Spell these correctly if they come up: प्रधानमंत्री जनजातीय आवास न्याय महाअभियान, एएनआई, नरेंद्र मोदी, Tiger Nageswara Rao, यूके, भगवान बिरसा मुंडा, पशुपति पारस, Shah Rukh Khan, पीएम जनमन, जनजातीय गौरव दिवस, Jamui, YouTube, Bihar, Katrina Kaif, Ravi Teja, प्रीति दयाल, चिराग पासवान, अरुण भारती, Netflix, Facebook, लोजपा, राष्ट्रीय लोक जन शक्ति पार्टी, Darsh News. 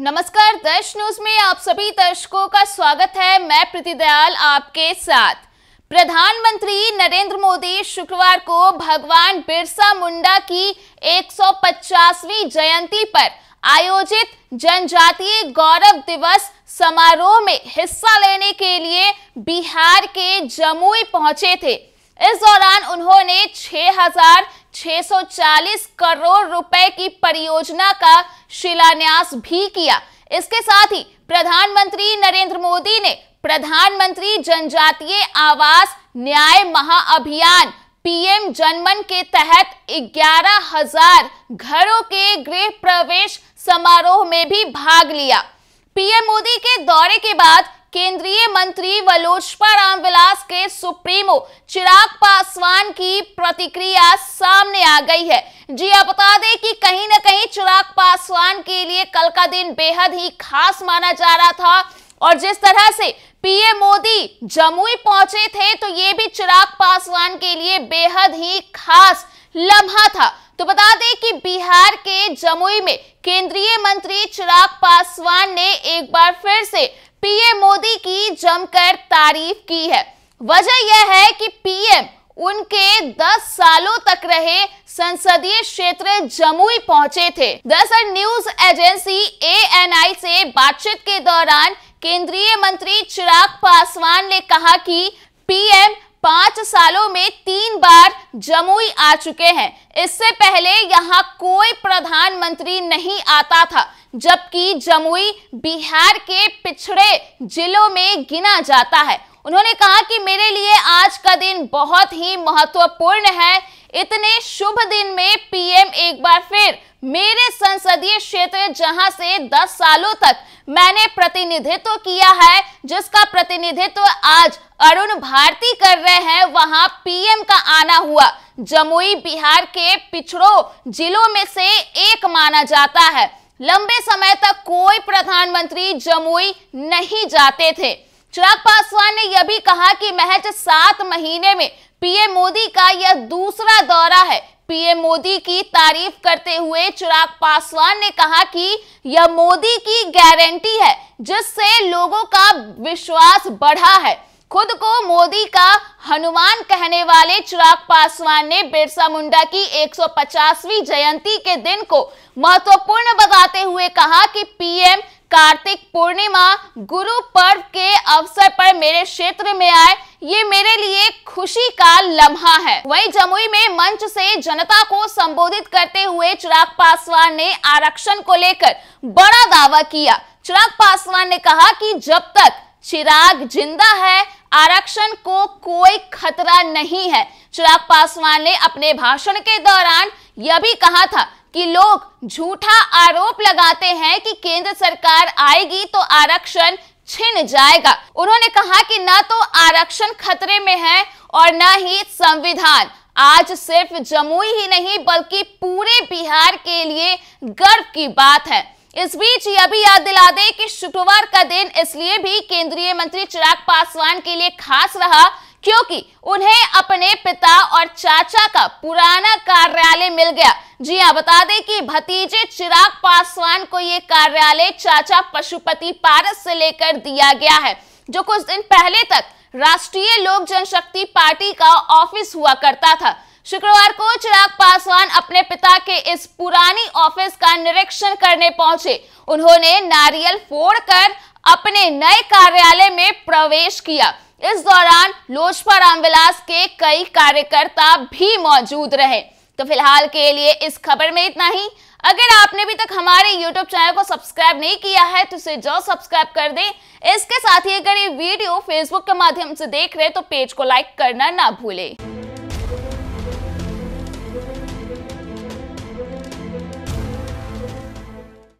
नमस्कार दर्श न्यूज में आप सभी दर्शकों का स्वागत है। मैं प्रीति दयाल आपके साथ। प्रधानमंत्री नरेंद्र मोदी शुक्रवार को भगवान बिरसा मुंडा की 150वीं जयंती पर आयोजित जनजातीय गौरव दिवस समारोह में हिस्सा लेने के लिए बिहार के जमुई पहुंचे थे। इस दौरान उन्होंने 6,640 करोड़ रुपए की परियोजना का शिलान्यास भी किया। इसके साथ ही प्रधानमंत्री नरेंद्र मोदी ने प्रधानमंत्री जनजातीय आवास न्याय महाअभियान पीएम जनमन के तहत 11,000 घरों के गृह प्रवेश समारोह में भी भाग लिया। पीएम मोदी के दौरे के बाद केंद्रीय मंत्री व लोजपा रामविलास के सुप्रीमो चिराग पासवान की प्रतिक्रिया सामने आ गई है। जी आप बता दें कि कहीं ना कहीं चिराग पासवान के लिए कल का दिन बेहद ही खास माना जा रहा था, और जिस तरह से पीएम मोदी जमुई पहुंचे थे तो ये भी चिराग पासवान के लिए बेहद ही खास लम्हा था। तो बता दें कि बिहार के जमुई में केंद्रीय मंत्री चिराग पासवान ने एक बार फिर से पीएम मोदी की जमकर तारीफ की है। वजह यह है कि पीएम उनके 10 सालों तक रहे संसदीय क्षेत्र जमुई पहुंचे थे। दरअसल न्यूज एजेंसी एएनआई से बातचीत के दौरान केंद्रीय मंत्री चिराग पासवान ने कहा कि पीएम 5 सालों में 3 बार जमुई आ चुके हैं। इससे पहले यहाँ कोई प्रधानमंत्री नहीं आता था, जबकि जमुई बिहार के पिछड़े जिलों में गिना जाता है। उन्होंने कहा कि मेरे लिए आज का दिन बहुत ही महत्वपूर्ण है। इतने शुभ दिन में पीएम एक बार फिर मेरे संसदीय क्षेत्र जहां से 10 सालों तक मैंने प्रतिनिधित्व किया है, जिसका प्रतिनिधित्व आज अरुण भारती कर रहे हैं, वहां पीएम का आना हुआ। जमुई बिहार के पिछड़ों जिलों में से एक माना जाता है। लंबे समय तक कोई प्रधानमंत्री जमुई नहीं जाते थे। चिराग पासवान ने यह भी कहा कि महज 7 महीने में पीएम मोदी का यह दूसरा दौरा है। पीएम मोदी की तारीफ करते हुए चिराग पासवान ने कहा कि यह मोदी की गारंटी है, जिससे लोगों का विश्वास बढ़ा है। खुद को मोदी का हनुमान कहने वाले चिराग पासवान ने बिरसा मुंडा की 150वीं जयंती के दिन को महत्वपूर्ण बताते हुए कहा कि पीएम कार्तिक पूर्णिमा गुरु पर्व के अवसर पर मेरे क्षेत्र में आए, ये मेरे लिए खुशी का लम्हा है। वहीं जमुई में मंच से जनता को संबोधित करते हुए चिराग पासवान ने आरक्षण को लेकर बड़ा दावा किया। चिराग पासवान ने कहा कि जब तक चिराग जिंदा है आरक्षण को कोई खतरा नहीं है। चिराग पासवान ने अपने भाषण के दौरान यह भी कहा था कि लोग झूठा आरोप लगाते हैं कि केंद्र सरकार आएगी तो आरक्षण छिन जाएगा। उन्होंने कहा कि ना तो आरक्षण खतरे में है और ना ही संविधान। आज सिर्फ जमुई ही नहीं बल्कि पूरे बिहार के लिए गर्व की बात है। इस बीच यह भी याद दिला दें कि शुक्रवार का दिन इसलिए भी केंद्रीय मंत्री चिराग पासवान के लिए खास रहा क्योंकि उन्हें अपने पिता और चाचा का पुराना कार्यालय मिल गया। जी हां, बता दें कि भतीजे चिराग पासवान को यह कार्यालय चाचा पशुपति पारस से लेकर दिया गया है, जो कुछ दिन पहले तक राष्ट्रीय लोक जन शक्ति पार्टी का ऑफिस हुआ करता था। शुक्रवार को चिराग पासवान अपने पिता के इस पुरानी ऑफिस का निरीक्षण करने पहुंचे। उन्होंने नारियल फोड़कर अपने नए कार्यालय में प्रवेश किया। इस दौरान लोजपा रामविलास के कई कार्यकर्ता भी मौजूद रहे। तो फिलहाल के लिए इस खबर में इतना ही। अगर आपने अभी तक हमारे YouTube चैनल को सब्सक्राइब नहीं किया है तो इसे जो सब्सक्राइब कर दें। इसके साथ ही अगर ये वीडियो Facebook के माध्यम से देख रहे हैं तो पेज को लाइक करना ना भूलें।